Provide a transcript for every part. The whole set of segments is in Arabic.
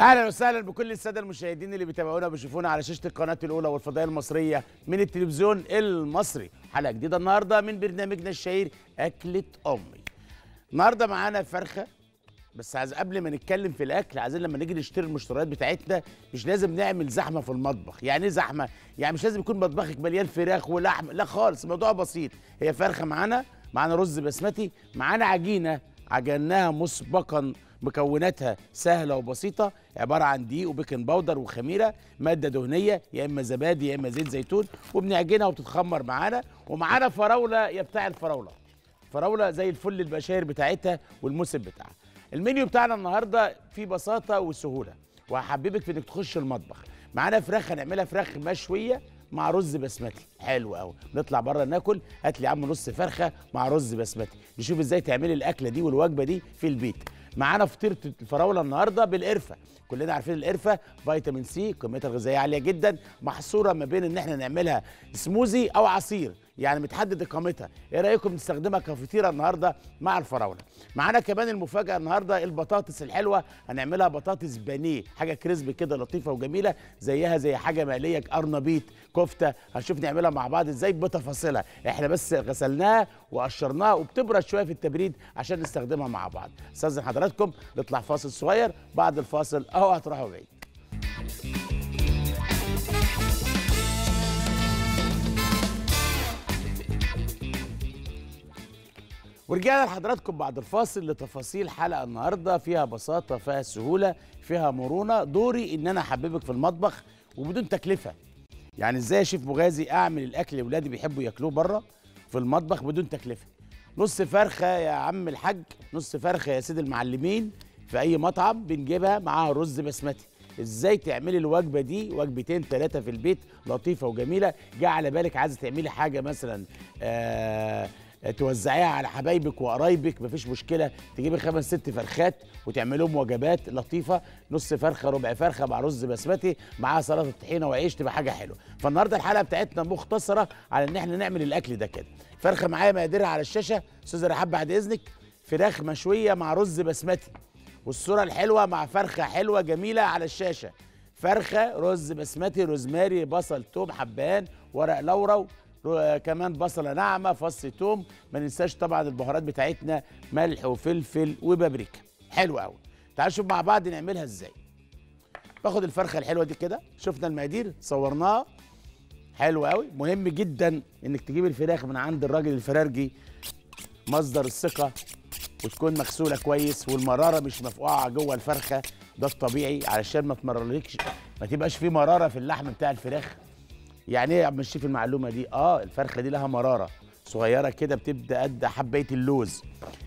اهلا وسهلا بكل الساده المشاهدين اللي بيتابعونا وبيشوفونا على شاشه القناه الاولى والفضائيه المصريه من التلفزيون المصري. حلقه جديده النهارده من برنامجنا الشهير اكله امي. النهارده معانا فرخه، بس عايز قبل ما نتكلم في الاكل، عايزين لما نيجي نشتري المشتريات بتاعتنا مش لازم نعمل زحمه في المطبخ. يعني ايه زحمه؟ يعني مش لازم يكون مطبخك مليان فراخ ولحم، لا خالص، الموضوع بسيط. هي فرخه معانا رز بسمتي، معانا عجينه عجناها مسبقا، مكوناتها سهله وبسيطه، عباره عن دقيق وبيكنج باودر وخميره، ماده دهنيه يا اما زبادي يا اما زيت زيتون، وبنعجنها وبتتخمر معانا. ومعانا فراوله يا بتاع الفراوله، فراوله زي الفل البشاير بتاعتها والموسم بتاعها. المنيو بتاعنا النهارده فيه بساطه وسهوله، وهحببك في انك تخش المطبخ. معانا فراخ هنعملها فراخ مشويه مع رز بسمتي، حلو قوي. نطلع بره ناكل، هات لي يا عم نص فرخه مع رز بسمتي، نشوف ازاي تعملي الاكله دي والوجبه دي في البيت. معانا فطيره الفراوله النهارده بالقرفه، كلنا عارفين القرفه فيتامين سي، قيمتها الغذائيه عاليه جدا، محصوره ما بين ان احنا نعملها سموزي او عصير، يعني متحدد قيمتها. ايه رايكم نستخدمها كفطيره النهارده مع الفراوله؟ معانا كمان المفاجاه النهارده البطاطس الحلوه، هنعملها بطاطس بانيه، حاجه كريسبي كده لطيفه وجميله، زيها زي حاجه مقليه، قرنبيط، كفته، هنشوف نعملها مع بعض ازاي بتفاصيلها. احنا بس غسلناها وقشرناها وبتبرد شويه في التبريد عشان نستخدمها مع بعض. استاذن حضراتكم نطلع فاصل صغير، بعد الفاصل اهو هتروحوا بعيد. ورجعنا لحضراتكم بعد الفاصل لتفاصيل حلقه النهارده فيها بساطه، فيها سهوله، فيها مرونه. دوري ان انا احببك في المطبخ وبدون تكلفه. يعني ازاي يا شيف مغازي اعمل الاكل اللي اولادي بيحبوا ياكلوه بره في المطبخ بدون تكلفه؟ نص فرخه يا عم الحاج، نص فرخه يا سيد المعلمين في اي مطعم بنجيبها معاها رز بسمتي. ازاي تعملي الوجبه دي وجبتين ثلاثه في البيت لطيفه وجميله؟ جه على بالك عايزه تعملي حاجه مثلا توزعيها على حبايبك وقرايبك، مفيش مشكله، تجيبي 5 6 فرخات وتعملهم وجبات لطيفه، نص فرخه ربع فرخه مع رز بسمتي معاها سلطه طحينه وعيش، تبقى حاجه حلوه. فالنهارده الحلقه بتاعتنا مختصره على ان احنا نعمل الاكل ده كده. فرخه معايا مقاديرها على الشاشه، استاذ رحاب بعد اذنك، فراخ مشويه مع رز بسمتي، والصوره الحلوه مع فرخه حلوه جميله على الشاشه. فرخه، رز بسمتي، روزماري، بصل، ثوم، حبهان، ورق لورا، كمان بصله ناعمه، فص ثوم، ما ننساش طبعا البهارات بتاعتنا ملح وفلفل وبابريكا. حلو قوي. تعالوا نشوف مع بعض نعملها ازاي. باخد الفرخه الحلوه دي كده، شفنا المقادير صورناها، حلو قوي. مهم جدا انك تجيب الفراخ من عند الراجل الفرارجي مصدر الثقه، وتكون مغسوله كويس والمراره مش مفقوعه جوه الفرخه، ده الطبيعي علشان ما تمررلكش، ما تبقاش فيه مراره في اللحم بتاع الفراخ. يعني ايه يا عم الشيف المعلومه دي؟ الفرخه دي لها مراره صغيره كده، بتبدا قد حبايه اللوز.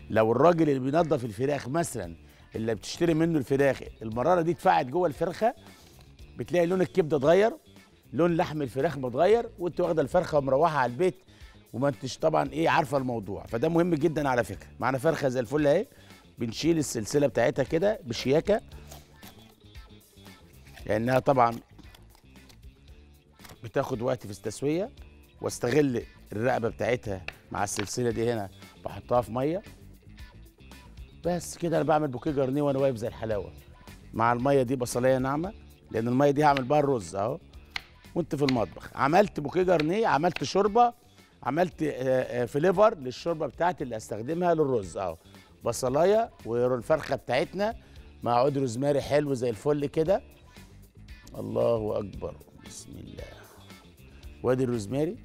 لو الراجل اللي بينظف الفراخ مثلا اللي بتشتري منه الفراخ المراره دي اتفعت جوه الفرخه، بتلاقي لون الكبده اتغير، لون لحم الفراخ متغير، وانت واخده الفرخه ومروحه على البيت وما انتش طبعا عارفه الموضوع. فده مهم جدا على فكره. معانا فرخه زي الفل اهي، بنشيل السلسله بتاعتها كده بشياكه، لانها طبعا بتاخد وقت في التسويه، واستغل الرقبه بتاعتها مع السلسله دي هنا، بحطها في ميه. بس كده انا بعمل بوكيه جرنيه وانا واقف زي الحلاوه. مع الميه دي بصليه ناعمه، لان الميه دي هعمل بها الرز اهو. وانت في المطبخ عملت بوكيه جرنيه، عملت شوربه، عملت فليفر للشوربه بتاعتي اللي هستخدمها للرز اهو. بصلايه والفرخه بتاعتنا مع عود روزماري حلو زي الفل كده. الله اكبر، بسم الله. وادي الروزماري،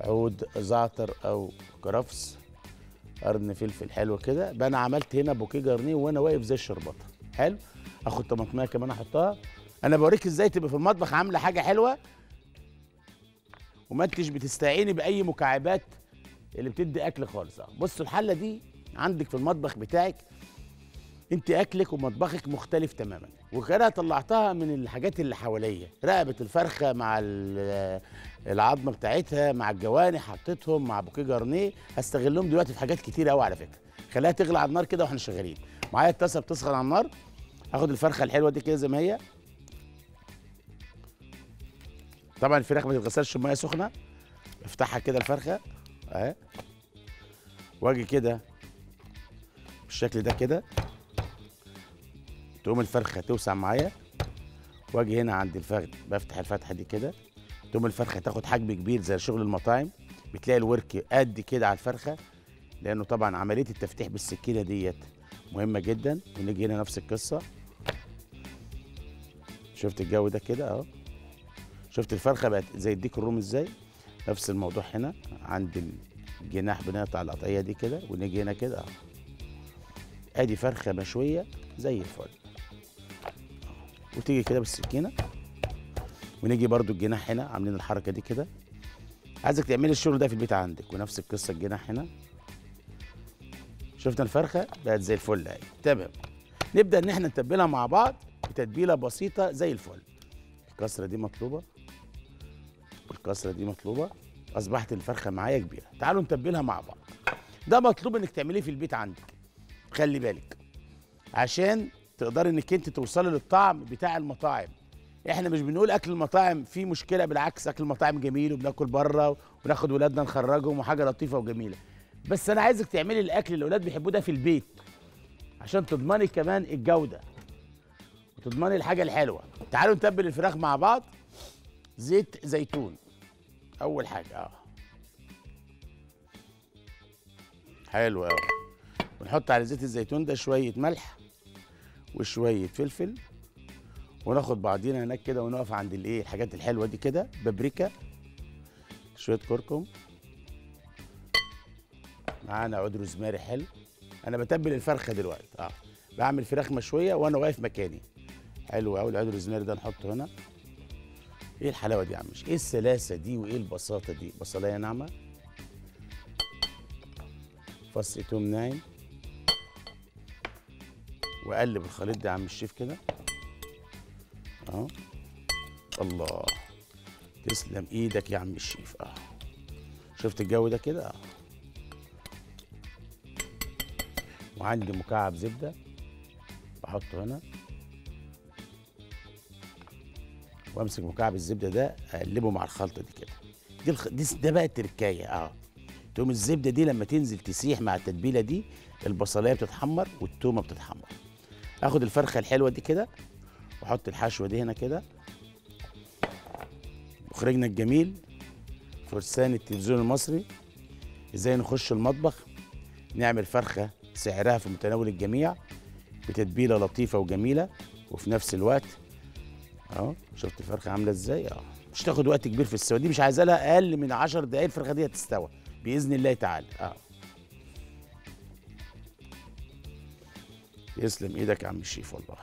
عود زعتر او كرفس، قرن فلفل حلو كده. بقى انا عملت هنا بوكيه جرنيه وانا واقف زي الشربطه. حلو، اخد طماطميه كمان احطها. انا بوريك ازاي تبقى في المطبخ عامله حاجه حلوه وما انتش بتستعيني باي مكعبات اللي بتدي اكل خالص. بصوا الحله دي عندك في المطبخ بتاعك انت، اكلك ومطبخك مختلف تماما. وانا طلعتها من الحاجات اللي حواليا، رقبه الفرخه مع العظمه بتاعتها مع الجوانح، حطيتهم مع بوكيه جرنيه، هستغلهم دلوقتي في حاجات كتير قوي على فكره. خليها تغلي على النار كده واحنا شغالين. معايا الطاسه بتسخن على النار، هاخد الفرخه الحلوه دي كده زي ما هي. طبعا الفراخ ما تتغسلش بميه سخنه، افتحها كده الفرخه اهي، واجي كده بالشكل ده كده، تقوم الفرخه توسع معايا واجي هنا عند الفخذ بفتح الفتحه دي كده، تقوم الفرخه تاخد حجم كبير زي شغل المطاعم، بتلاقي الورك قد كده على الفرخه، لانه طبعا عمليه التفتيح بالسكينه ديت مهمه جدا. ونيجي هنا نفس القصه، شفت الجو ده كده اهو، شفت الفرخه بقت زي الديك الرومي ازاي. نفس الموضوع هنا عند الجناح بنقطع القطعيه دي كده ونيجي هنا كده اهو، ادي فرخه مشويه زي الفل، وتيجي كده بالسكينه. ونيجي برده الجناح هنا عاملين الحركه دي كده، عايزك تعملي الشغل ده في البيت عندك. ونفس القصه الجناح هنا، شفنا الفرخه بقت زي الفل اهي، تمام. نبدا ان احنا نتبلها مع بعض بتتبيله بسيطه زي الفل. الكسره دي مطلوبه والكسره دي مطلوبه، اصبحت الفرخه معايا كبيره. تعالوا نتبلها مع بعض. ده مطلوب انك تعمليه في البيت عندك، خلي بالك، عشان تقدري انك انت توصلي للطعم بتاع المطاعم. احنا مش بنقول اكل المطاعم فيه مشكله، بالعكس اكل المطاعم جميل وبناكل بره وناخد ولادنا نخرجهم وحاجه لطيفه وجميله، بس انا عايزك تعملي الاكل اللي الاولاد بيحبوه ده في البيت عشان تضمني كمان الجوده وتضمني الحاجه الحلوه. تعالوا نتبل الفراخ مع بعض. زيت زيتون اول حاجه، حلو قوي. ونحط على زيت الزيتون ده شويه ملح وشويه فلفل، وناخد بعضينا هناك كده ونقف عند الايه الحاجات الحلوه دي كده، بابريكا، شويه كركم، معانا عود روزماري حلو. انا بتبل الفرخه دلوقتي بعمل فراخ مشويه وانا واقف مكاني، حلو قوي. العود الروزماري ده نحطه هنا. ايه الحلاوه دي يا عم؟ ايه السلاسه دي وايه البساطه دي؟ بصلايه ناعمه، فص توم ناعم، واقلب الخليط ده يا عم الشيف كده اهو. الله، تسلم ايدك يا عم الشيف. شفت الجو ده كده وعندي مكعب زبده بحطه هنا، وامسك مكعب الزبده ده اقلبه مع الخلطه دي كده. ده بقى التركايه. تقوم الزبده دي لما تنزل تسيح مع التتبيله دي، البصلايه بتتحمر والتومه بتتحمر. اخد الفرخه الحلوه دي كده واحط الحشوه دي هنا كده. مخرجنا الجميل فرسان التلفزيون المصري، ازاي نخش المطبخ نعمل فرخه سعرها في متناول الجميع بتتبيله لطيفه وجميله وفي نفس الوقت اهو. شفت الفرخه عامله ازاي؟ مش تاخد وقت كبير في السوا، دي مش عايزه لها اقل من 10 دقائق الفرخه دي هتستوى باذن الله تعالى. يسلم ايدك يا عم الشيف والله.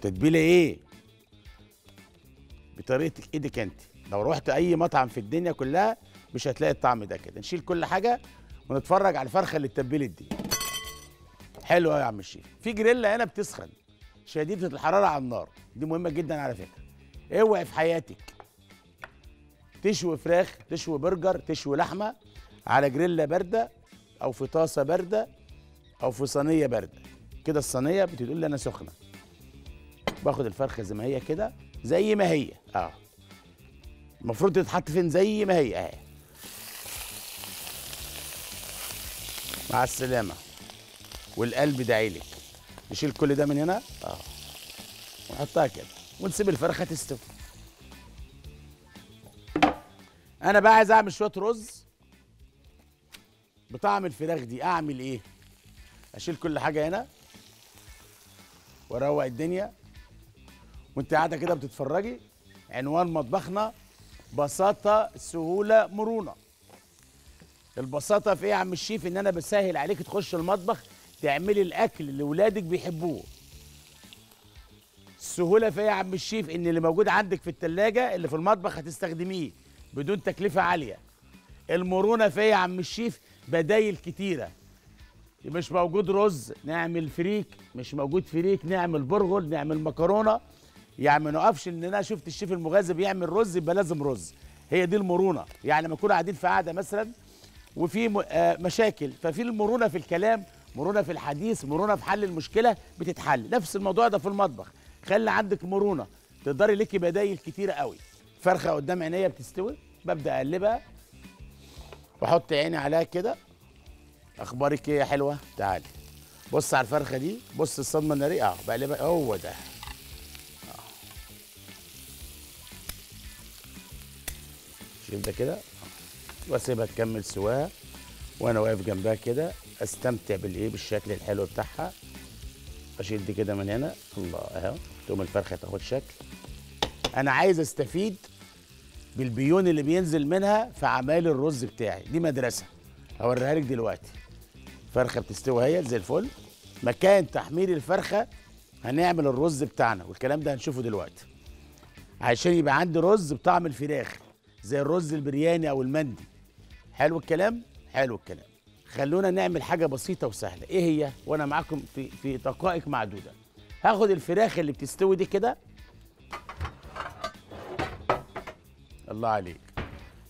تتبيله ايه؟ بطريقه ايدك انت. لو رحت اي مطعم في الدنيا كلها مش هتلاقي الطعم ده كده. نشيل كل حاجه ونتفرج على الفرخه اللي اتبلت دي. حلو قوي يا عم الشيف. في جريلا هنا بتسخن شديده الحراره على النار، دي مهمه جدا على فكره. اوعي في حياتك تشوي فراخ، تشوي برجر، تشوي لحمه على جريلا بارده او في طاسه بارده او في صينيه بارده كده. الصينيه بتقول لي انا سخنه. باخد الفرخه زي ما هي كده، زي ما هي المفروض تتحط فين؟ زي ما هي اهي. مع السلامه والقلب داعي لك. نشيل كل ده من هنا ونحطها كده ونسيب الفرخه تستوي. انا بقى عايز اعمل شويه رز بطعم الفراخ دي. اعمل ايه؟ اشيل كل حاجه هنا واروق الدنيا وانت قاعده كده بتتفرجي. عنوان مطبخنا بساطه سهوله مرونه. البساطه في ايه يا عم الشيف؟ ان انا بسهل عليك تخش المطبخ تعملي الاكل اللي ولادك بيحبوه. السهوله في ايه يا عم الشيف؟ ان اللي موجود عندك في التلاجة اللي في المطبخ هتستخدميه بدون تكلفه عاليه. المرونه في ايه يا عم الشيف؟ بدايل كتيره. مش موجود رز نعمل فريك، مش موجود فريك نعمل برغل، نعمل مكرونه. يعني ما نقفش ان انا شفت الشيف المغازي بيعمل رز يبقى لازم رز. هي دي المرونه. يعني لما نكون قاعدين في قعده مثلا وفي مشاكل، ففي المرونه في الكلام، مرونه في الحديث، مرونه في حل المشكله بتتحل. نفس الموضوع ده في المطبخ، خلي عندك مرونه تقدري ليكي بدايل كتيره قوي. فرخه قدام عينيا بتستوي، ببدا اقلبها واحط عيني عليها كده. اخبارك ايه يا حلوه؟ تعالي. بص على الفرخه دي، بص الصدمه الناريه، بقلبها. هو ده شوف ده كده، واسيبها تكمل سواها وانا واقف جنبها كده استمتع بالايه، بالشكل الحلو بتاعها. اشيل دي كده من هنا، الله اهو، تقوم الفرخه تاخد شكل. انا عايز استفيد بالبيون اللي بينزل منها في عمال الرز بتاعي، دي مدرسه هوريها لك دلوقتي. الفرخه بتستوي اهي زي الفل. مكان تحمير الفرخه هنعمل الرز بتاعنا، والكلام ده هنشوفه دلوقتي، عشان يبقى عندي رز بطعم الفراخ زي الرز البرياني او المندي. حلو الكلام، حلو الكلام. خلونا نعمل حاجه بسيطه وسهله. ايه هي؟ وانا معاكم في دقائق معدوده. هاخد الفراخ اللي بتستوي دي كده، الله عليك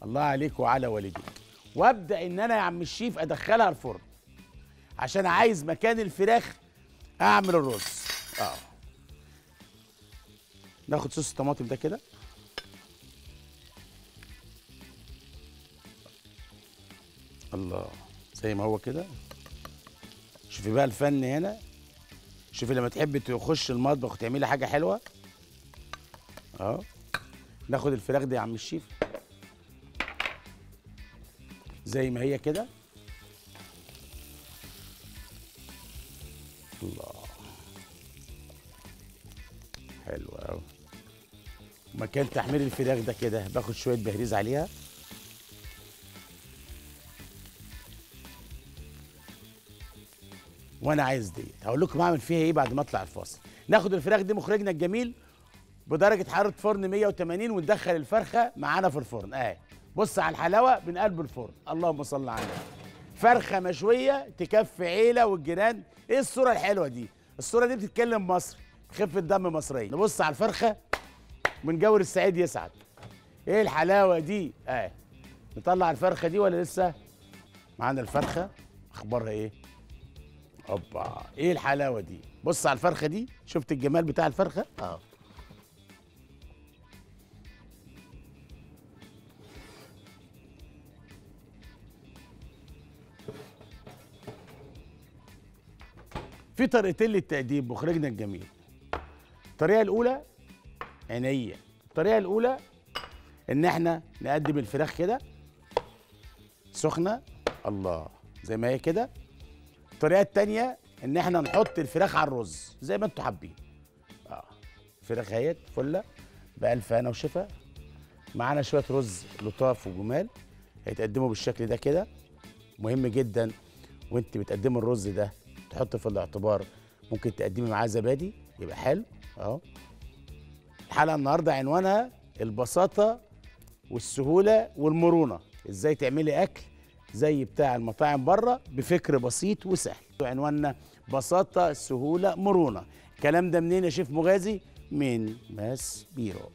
الله عليك وعلى والديك، وابدا ان انا يا عم الشيف ادخلها الفرن، عشان عايز مكان الفراخ اعمل الرز. ناخد صوص الطماطم ده كده، الله زي ما هو كده. شوفي بقى الفن هنا، شوفي لما تحبي تخش المطبخ وتعملي حاجه حلوه. ناخد الفراخ دي يا عم الشيف زي ما هي كده، الله حلوه قوي. مكان تحمير الفراخ ده كده باخد شويه بهريز عليها، وانا عايز ديت هقول لكم اعمل فيها ايه بعد ما اطلع الفاصل. ناخد الفراخ دي مخرجنا الجميل بدرجه حراره فرن 180 وندخل الفرخه معانا في الفرن اهي. بص على الحلاوه من قلب الفرن، اللهم صل على النبي. فرخه مشويه تكفي عيله والجيران. ايه الصوره الحلوه دي؟ الصوره دي بتتكلم مصري، خفه دم مصريه. نبص على الفرخه من جور السعيد يسعد. ايه الحلاوه دي؟ اهي نطلع الفرخه دي ولا لسه؟ معانا الفرخه اخبارها ايه؟ اوبا، ايه الحلاوه دي؟ بص على الفرخه دي، شفت الجمال بتاع الفرخه؟ في طريقتين للتقديم مخرجنا الجميل. الطريقه الاولى عينيا، الطريقه الاولى ان احنا نقدم الفراخ كده سخنه، الله زي ما هي كده. الطريقه الثانيه ان احنا نحط الفراخ على الرز زي ما انتوا حابين. الفراخ اهيت فله بألف هنا وشفا، معانا شويه رز لطاف وجمال هيتقدموا بالشكل ده كده. مهم جدا وانت بتقدمي الرز ده تحط في الاعتبار ممكن تقدمي معاه زبادي، يبقى حلو. الحلقه النهارده عنوانها البساطه والسهوله والمرونه، ازاي تعملي اكل زي بتاع المطاعم بره بفكر بسيط وسهل. عنواننا بساطه سهوله مرونه. الكلام ده منين يا شيف مغازي؟ من ماسبيرو.